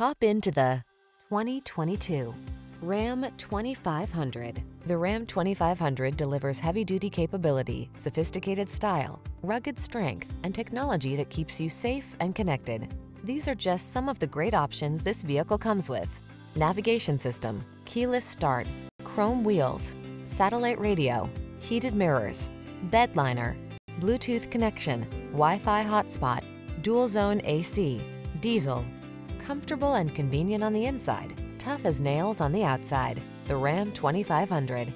Hop into the 2022 Ram 2500. The Ram 2500 delivers heavy-duty capability, sophisticated style, rugged strength, and technology that keeps you safe and connected. These are just some of the great options this vehicle comes with: navigation system, keyless start, chrome wheels, satellite radio, heated mirrors, bed liner, Bluetooth connection, Wi-Fi hotspot, dual-zone AC, diesel. Comfortable and convenient on the inside, tough as nails on the outside. The Ram 2500.